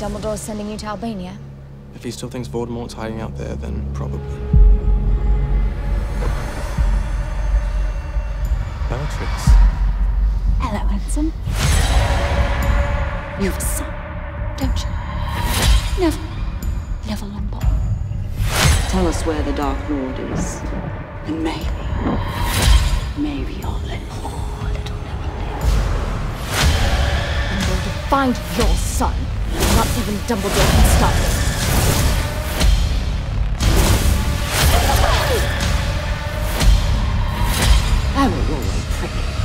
Dumbledore's sending you to Albania? If he still thinks Voldemort's hiding out there, then probably. Bellatrix. Hello, Anson. You have a son, don't you? Neville. Neville Longbottom. Tell us where the Dark Lord is, and maybe I'll let poor little Neville live. I'm going to find your son. Not even Dumbledore can stop him. I will always prick him.